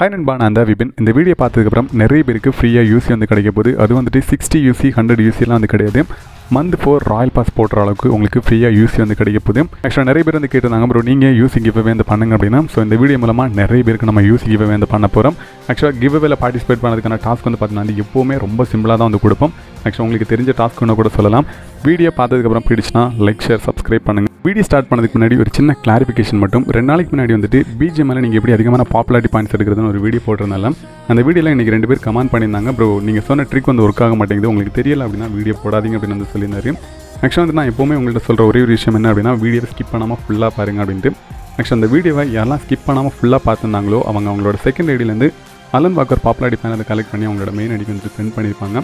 Hi Nanba, நான் தான் விபின். இந்த வீடியோ பார்த்ததுக்கப்புறம் நிறைய பேருக்கு ஃப்ரீயாக UC வந்து கிடைக்க போகுது. அது வந்துட்டு 60 UC 100 UCலாம் வந்து கிடையாது. மந்த் 4 ராயல் பாஸ் போடுற அளவுக்கு உங்களுக்கு ஃப்ரீயாக UC வந்து கிடைக்க போகுது. ஆக்சுவலாக நிறைய பேர் வந்து கேட்டிருந்தாங்க, ப்ரோ நீங்கள் UC கிவ்அவே வந்து பண்ணுங்க அப்படின்னா. ஸோ இந்த வீடியோ மூலமாக நிறைய பேருக்கு நம்ம UC கிவ்அவே வந்து பண்ண போகிறோம். ஆக்சுவலாக கிவ்அவேல பார்ட்டிசிபேட் பண்ணதுக்கான டாஸ்க் வந்து பார்த்தீங்கன்னா எப்போவுமே ரொம்ப சிம்பிளாக தான் வந்து கொடுப்போம். ஆக்சுவலாக உங்களுக்கு தெரிஞ்ச டாஸ்க் ஒன்று கூட சொல்லலாம். வீடியோ பார்த்ததுக்கப்புறம் பிடிச்சினா லைக், ஷேர், சப்ஸ்கிரைப் பண்ணுங்கள். வீடியோ ஸ்டார்ட் பண்ணதுக்கு முன்னாடி ஒரு சின்ன கிளாரிஃபிகேஷன் மட்டும். 2 நாளைக்கு முன்னாடி வந்துட்டு பிஜிஎம்மில் நீங்கள் எப்படி அதிகமான பாப்புலாரிட்டி பாயிண்ட்ஸ் எடுக்கிறதுன்னு ஒரு வீடியோ போட்டிருந்தால அந்த வீடியோவில் இன்றைக்கி 2 பேர் கமெண்ட் பண்ணியிருந்தாங்க, ப்ரோ நீங்கள் சொன்ன ட்ரிக் வந்து ஒர்க் ஆக மாட்டேங்குது, உங்களுக்கு தெரியல அப்படின்னா வீடியோ போடாதீங்க அப்படின்னு வந்து சொல்லியிருந்தாரு. ஆக்சுவலாக வந்து நான் எப்போவுமே உங்கள்கிட்ட சொல்கிற ஒரே ஒரு விஷயம் என்ன அப்படின்னா, வீடியோ ஸ்கிப் பண்ணாமல் ஃபுல்லாக பாருங்கள் அப்படின்ட்டு. ஆக்சுவலாக அந்த வீடியோவை யாரெல்லாம் ஸ்கிப் பண்ணாமல் ஃபுல்லாக பார்த்துருந்தாங்களோ அவங்க அவங்களோட செகண்ட் ஐடியிலேருந்து Alan Walker popularity point collect பண்ணி அவங்களோட மெயின் ஐடிக்கு வந்து சென்ட் பண்ணியிருப்பாங்க.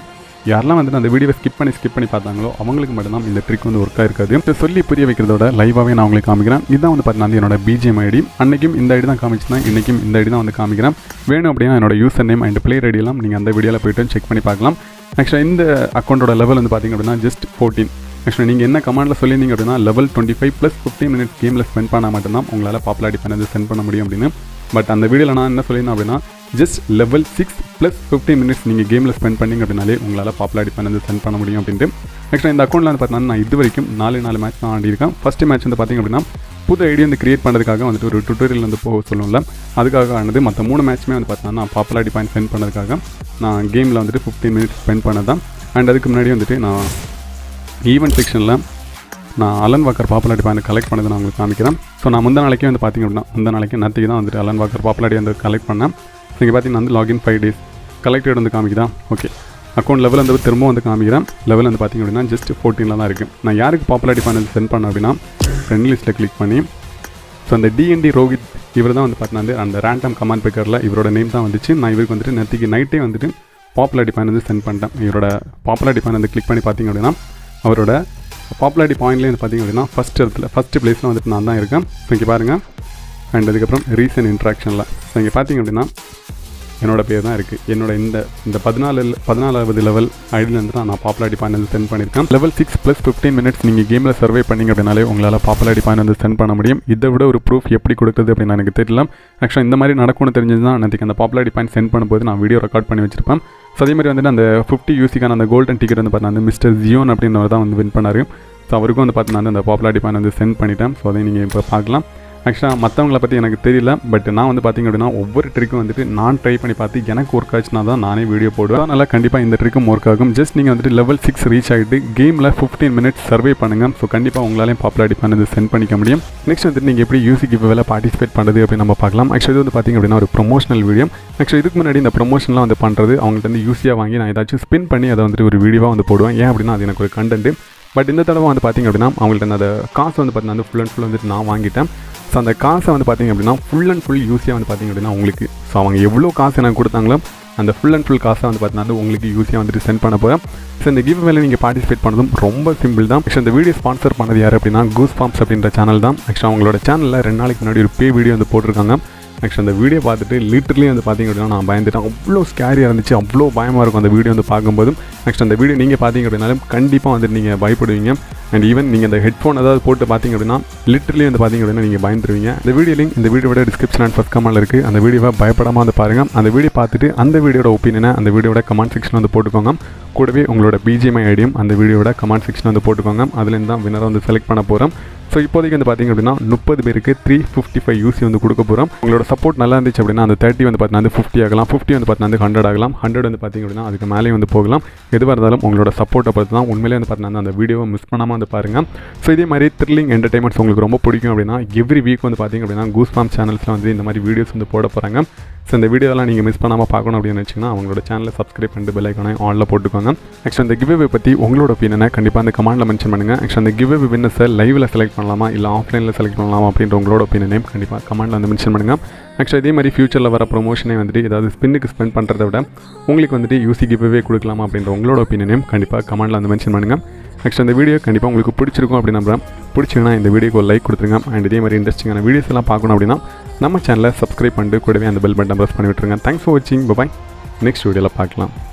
யாரெல்லாம் வந்துட்டு அந்த வீடியோவை ஸ்கிப் பண்ணி பார்த்தாங்களோ அவங்களுக்கு மட்டும்தான் இந்த ட்ரிக் வந்து ஒர்க்காக இருக்காது. சொல்லி புரிய வைக்கிறதோட லைவாகவே நான் உங்களுக்கு காமிக்கிறேன். இதுதான் வந்து பார்த்தீங்கன்னா என்னோட பிஜிஎம் ஐடி. அன்றைக்கும் இந்த ஐடி தான் காமிச்சுனா, இன்றைக்கும் இந்த ஐடி தான் வந்து காமிக்கிறேன். வேணும் அப்படின்னா என்னோட யூசர் நேம் அண்ட் பிளேயர் ஐடியெல்லாம் நீங்கள் அந்த வீடியோவில் போய்ட்டு செக் பண்ணி பார்க்கலாம். ஆக்சுவலாக இந்த அக்கௌண்ட்டோட லெவல் வந்து பார்த்திங்க அப்படின்னா ஜஸ்ட் 14. ஆக்சுவலாக நீங்கள் என்ன கமெண்டில் சொல்லியிருந்தீங்க அப்படின்னா லெவல் 25 + 15 மினிட்ஸ் கேமில் ஸ்பெண்ட் பண்ணால் மட்டும்தான் உங்களால் பாப்புலாரிட்டி பண்ணது சென்ட் பண்ண முடியும் அப்படின்னு. பட் அந்த வீடியோவில் நான் என்ன சொல்லியிருந்தேன் அப்படின்னா ஜஸ்ட் லெவல் 6 + 15 மினிட்ஸ் நீங்கள் கேமில் ஸ்பெண்ட் பண்ணிங்க அப்படின்னாலே உங்களால் பாப்புலாரிட்டி பண்ணது சென்ட் பண்ண முடியும் அப்படின்ட்டு. ஆக்சுவலாக இந்த அக்கௌண்ட்டில் வந்து பார்த்தீங்கன்னா நான் இது வரைக்கும் 4 மேட்ச் தான் ஆடிருக்கேன். ஃபர்ஸ்ட் மேட்ச் வந்து பார்த்திங்க அப்படின்னா புது ஐடியா வந்து கிரியேட் பண்ணுறதுக்காக வந்துட்டு ஒரு டுட்டோரியல் வந்து போக சொல்லுவோம்ல, அதுக்காக ஆனது. மற்ற 3 மேட்ச்சுமே வந்து பார்த்தீங்கன்னா நான் பாப்புலாரிட்டி பாயிண்ட் ஸ்பெண்ட் பண்ணுறதுக்காக நான் கேமில் வந்துட்டு 15 மினிட்ஸ் ஸ்பெண்ட் பண்ணதான். அண்ட் அதுக்கு முன்னாடி வந்துட்டு நான் ஈவெண்ட் செக்ஷனில் நான் Alan Walker popularity point collect பண்ணதை நான் உங்களுக்கு காமிக்கிறேன். ஸோ நான் முந்த நாளைக்கே வந்து பார்த்திங்க அப்படின்னா முந்த நாளைக்கு நேற்றுக்கு தான் வந்துட்டு அலன் வாக்கர் பாப்புலாரிட்டி வந்து கலெக்ட் பண்ணேன். நீங்கள் பார்த்தீங்கன்னா வந்து லாகின் 5 days கலெக்டட் வந்து காமிக்குதான். ஓகே, அக்கௌண்ட் லெவல் வந்து திரும்ப வந்து காமிக்கிறேன். லெவல் வந்து பார்த்திங்க அப்படின்னா ஜஸ்ட் 14 தான் இருக்குது. நான் யாருக்கு பாப்புலாரிட்டி பாயிண்ட் சென்ட் பண்ணேன் அப்படின்னா ஃப்ரெண்ட் லிஸ்ட்டில் கிளிக் பண்ணி, ஸோ அந்த டிஎன்டி ரோஹித் இவர் தான் வந்து பார்த்தீங்கன்னா அந்த ரேண்டம் கமாண்ட் பிக்கரில் இவரோட நேம் தான் வந்துச்சு. நான் இவருக்கு வந்துட்டு நேற்றுக்கு நைட்டே வந்துட்டு பாப்புலாரிட்டி பாயிண்ட் வந்து சென்ட் பண்ணிட்டேன். இவரோட பாப்புலாரிட்டி பாயிண்ட் வந்து கிளிக் பண்ணி பார்த்திங்க அப்படின்னா அவரோட பாப்புலாரிட்டி பாயிண்ட்லேயே வந்து பார்த்திங்க அப்படின்னா ஃபஸ்ட்டு பிளேஸில் வந்துட்டு நான் தான் இருக்கேன். ஸோ இங்கே பாருங்கள். அண்ட் அதுக்கப்புறம் ரீசன்ட் இன்ட்ராக்ஷனில் ஸோ இங்கே பார்த்திங்க அப்படின்னா என்னோடய பேர் தான் இருக்குது. என்னோட இந்த 14ஆவது லெவல் ஐடியிலேருந்து தான் நான் பாப்புலாரிட்டி பாயிண்ட் வந்து சென்ட் பண்ணியிருக்கேன். லெவல் 6 + 15 மினிட்ஸ் நீங்கள் கேமில் சர்வே பண்ணிங்க அப்படின்னாலே உங்களால் பாப்புலாரிட்டி பாயிண்ட் வந்து சென்ட் பண்ண முடியும். இதை விட ஒரு ப்ரூஃப் எப்படி கொடுக்குறது அப்படின்னு எனக்கு தெரியல. ஆக்சுவலாக இந்த மாதிரி நடக்கும்னு தெரிஞ்சதுன்னா எனக்கு அந்த பாப்புலாரிட்டி பாயிண்ட் சென்ட் பண்ணும்போது நான் வீடியோ ரெக்கார்ட் பண்ணி வச்சிருப்பேன். ஸோ அதே மாதிரி வந்துட்டு அந்த 50 UCக்கான அந்த கோல்டன் டிக்கெட் வந்து பார்த்தீங்கன்னா அந்த மிஸ்டர் ஜியோன் அப்படின்றவர் தான் வந்து வின் பண்ணார். ஸோ அவருக்கும் வந்து பார்த்தீங்கன்னா அந்த பாப்புலாரிட்டி பாயிண்ட் வந்து சென்ட் பண்ணிட்டேன். ஸோ அதை நீங்கள் இப்போ பார்க்கலாம். ஆக்சுவலாக மற்றவங்களை பற்றி எனக்கு தெரியல, பட் நான் வந்து பார்த்திங்க அப்படின்னா ஒவ்வொரு ட்ரிக்கும் வந்துட்டு நான் ட்ரை பண்ணி பார்த்து எனக்கு ஒர்க் ஆச்சுன்னா தான் நானே வீடியோ போடுவேன். அதனால் கண்டிப்பாக இந்த ட்ரிக்கும் ஒர்க் ஆகும். ஜஸ்ட் நீங்கள் வந்துட்டு லெவல் 6 ரீச் ஆகிட்டு கேமில் 15 மினிட்ஸ் சர்வே பண்ணுங்கள். ஸோ கண்டிப்பாக உங்களாலேயும் பாப்புலாரிட்டி பண்ணது சென்ட் பண்ணிக்க முடியும். நெக்ஸ்ட் வந்துட்டு நீங்கள் எப்படி UC கிவ்அவேல பார்ட்டிசிபேட் பண்ணுறது அப்படின்னு நம்ம பார்க்கலாம். ஆக்சுவலி வந்து பார்த்திங்க அப்படின்னா ஒரு ப்ரொமோஷனல் வீடியோ. ஆக்சுவலி இதுக்கு முன்னாடி இந்த ப்ரொமோஷன்லாம் வந்து பண்ணுறது அவங்கள்ட்ட வந்து யூஸியாக வாங்கி நான் ஏதாச்சும் ஸ்பின் பண்ணி அதை வந்துட்டு ஒரு வீடியோவாக வந்து போடுவேன். ஏன் அப்படின்னா அது எனக்கு ஒரு கண்டென்ட். பட் இந்த தடவை வந்து பார்த்திங்க அப்படின்னா அவங்கள்ட்ட அந்த காசு வந்து பார்த்திங்கன்னா வந்து ஃபுல் அண்ட் ஃபுல் வந்துட்டு நான் வாங்கிட்டேன். ஸோ அந்த காசை வந்து பார்த்திங்க அப்படின்னா ஃபுல் அண்ட் ஃபுல் யூஸியாக வந்து பார்த்திங்க அப்படின்னா உங்களுக்கு, ஸோ அவங்க எவ்வளோ காசு எனக்கு கொடுத்தாங்களோ அந்த ஃபுல் அண்ட் ஃபுல் காசை வந்து பார்த்திங்கன்னா உங்களுக்கு யூஸியாக வந்துட்டு சென்ட் பண்ண போகிறேன். ஸோ இந்த கிவ்அவேல நீங்கள் பார்ட்டிசிபேட் பண்ணதும் ரொம்ப சிம்பிள் தான். ஆக்சுவலி இந்த வீடியோ ஸ்பான்சர் பண்ணது யார் அப்படின்னா கூஸ் ஃபார்ம்ஸ் அப்படின்ற சேனல் தான். ஆக்சுவலி அவங்களோட சேனலில் 2 நாளைக்கு முன்னாடி ஒரு பே வீடியோ வந்து போட்டிருக்காங்க. ஆக்சுவலி அந்த வீடியோ பார்த்துட்டு லிட்டர்லி வந்து பார்த்திங்க அப்படின்னா நான் பயந்துட்டேன். அவ்வளோ ஸ்கேரியாக இருந்துச்சு, அவ்வளோ பயமாக இருக்கும் அந்த வீடியோ வந்து பார்க்கும்போதும். ஆக்சுவலி அந்த வீடியோ நீங்கள் பார்த்திங்க அப்படின்னாலும் கண்டிப்பாக வந்துட்டு நீங்கள் பயப்படுவீங்க. அண்ட் ஈவன் நீங்கள் அந்த ஹெட்ஃபோன் ஏதாவது போட்டு பார்த்திங்க அப்படின்னா லிட்டர்லி வந்து பார்த்திங்க அப்படின்னா நீங்கள் பயந்துருவீங்க. அந்த வீடியோ லிங்க் இந்த வீடியோட டிஸ்கிரிப்ஷன் அண்ட் ஃபஸ்ட் கமெண்ட்டில் இருக்குது. அந்த வீடியோவை பயப்படாமல் வந்து பாருங்கள். அந்த வீடியோ பார்த்துட்டு அந்த வீடியோட ஒப்பீனியனை அந்த வீடியோட கமெண்ட் செக்ஷன் வந்து போட்டுக்கோங்க. கூடவே உங்களோட பிஜிஎம் ஐடியும் அந்த வீடியோட கமெண்ட் செக்ஷன் வந்து போட்டுக்கோங்க. அதுலேருந்து தான் வினரை வந்து செலக்ட் பண்ண போகிறோம். ஸோ இப்போதைக்கு வந்து பார்த்திங்க அப்படின்னா 30 பேருக்கு 355 UC வந்து கொடுக்க போகிறோம். உங்களோட சப்போர்ட் நல்லா இருந்துச்சு அப்படின்னா அந்த 30 வந்து பார்த்திங்கன்னா 50 ஆகலாம், 50 வந்து பார்த்திங்கன்னா வந்து 100 ஆகலாம், 100 வந்து பார்த்திங்க அப்படின்னா அதுக்கு மேலே வந்து போகலாம். எதுவாக இருந்தாலும் உங்களோட சப்போர்ட்டை பார்த்து தான் உண்மையிலே வந்து பார்த்திங்கன்னா அந்த வீடியோவை மிஸ் பண்ணாமல் வந்து பாருங்கள். ஸோ இதே மாதிரி த்ரில்லிங் என்டர்டைன்மெண்ட்ஸ் உங்களுக்கு ரொம்ப பிடிக்கும் அப்படின்னா எவ்ரி வீக் வந்து பார்த்திங்க அப்படின்னா கூஸ் ஃபார்ம் சேனல்ஸில் வந்து இந்த மாதிரி வீடியோஸ் வந்து போட போகிறாங்க. ஸோ இந்த வீடியோலாம் நீங்கள் மிஸ் பண்ணாமல் பார்க்கணும் அப்படின்னு வச்சிங்கன்னா அவங்களோட சேனலை சப்ஸ்கிரைப் பண்ணிட்டு பெல் ஐக்கானை ஆனில் போட்டுக்கோங்க. ஆக்சுவலி அந்த கிவ்அவே பற்றி உங்களோட ஒப்பீனியனை கண்டிப்பாக அந்த கமெண்டில் மென்ஷன் பண்ணுங்கள். ஆக்சுவலி அந்த கிவ்அவே வின்னர்ஸை லைவில் செலக்ட் பண்ணலாமா இல்லை ஆஃப்லைனில் செலக்ட் பண்ணலாமா அப்படின்ற உங்களோட ஒப்பீனியனையும் கண்டிப்பாக கமெண்டில் வந்து மென்ஷன் பண்ணுங்கள். ஆக்சுவலி இதே மாதிரி ஃபியூச்சரில் வர ப்ரொமோஷனே வந்துட்டு ஏதாவது ஸ்பின்னுக்கு ஸ்பெண்ட் பண்ணுறத விட உங்களுக்கு வந்துட்டு UC கிவ்அவே கொடுக்கலாமா அப்படின்ற உங்களோட ஒப்பீனியனையும் கண்டிப்பாக கமெண்டில் வந்து மென்ஷன் பண்ணுங்கள். ஆக்சுவலி இந்த வீடியோ கண்டிப்பாக உங்களுக்கு பிடிச்சிருக்கும் அப்படின்னு நம்புகிறேன். பிடிச்சிங்கன்னா இந்த வீடியோக்கு லைக் கொடுத்துருங்க. அண்ட் இதே மாதிரி இன்ட்ரெஸ்டிங்கான வீடியோஸ் எல்லாம் பார்க்கணும் அப்படின்னா நம்ம சேனலை சப்ஸ்கிரைப் பண்ணிட்டு கூடவே அந்த பெல் பட்டன் ப்ரெஸ் பண்ணி விட்டுருங்க. தேங்க்ஸ் ஃபார் வாட்சிங். பாய். நெக்ஸ்ட் வீடியோவில் பார்க்கலாம்.